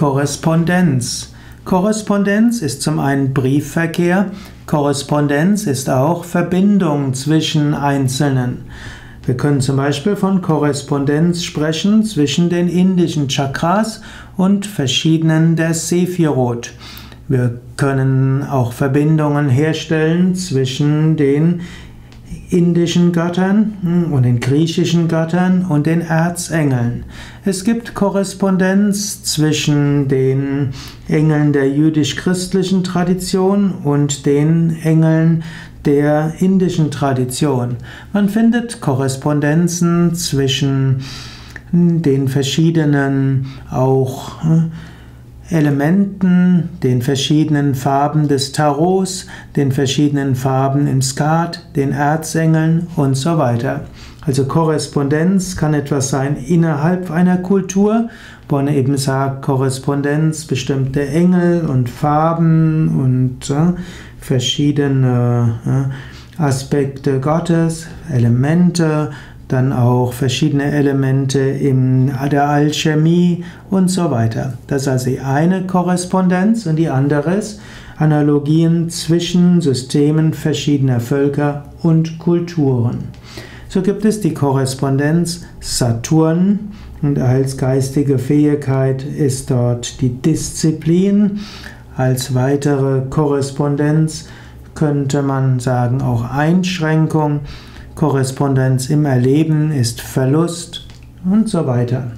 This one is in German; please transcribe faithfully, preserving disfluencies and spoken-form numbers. Korrespondenz. Korrespondenz ist zum einen Briefverkehr, Korrespondenz ist auch Verbindung zwischen Einzelnen. Wir können zum Beispiel von Korrespondenz sprechen zwischen den indischen Chakras und verschiedenen der Sephirot. Wir können auch Verbindungen herstellen zwischen den indischen Göttern und den griechischen Göttern und den Erzengeln. Es gibt Korrespondenz zwischen den Engeln der jüdisch-christlichen Tradition und den Engeln der indischen Tradition. Man findet Korrespondenzen zwischen den verschiedenen auch Elementen, den verschiedenen Farben des Tarots, den verschiedenen Farben im Skat, den Erzengeln und so weiter. Also Korrespondenz kann etwas sein innerhalb einer Kultur, wo man eben sagt, Korrespondenz, bestimmte Engel und Farben und äh, verschiedene äh, Aspekte Gottes, Elemente, dann auch verschiedene Elemente in der Alchemie und so weiter. Das ist also die eine Korrespondenz und die andere ist Analogien zwischen Systemen verschiedener Völker und Kulturen. So gibt es die Korrespondenz Saturn und als geistige Fähigkeit ist dort die Disziplin. Als weitere Korrespondenz könnte man sagen auch Einschränkung. Korrespondenz im Erleben ist Verlust und so weiter.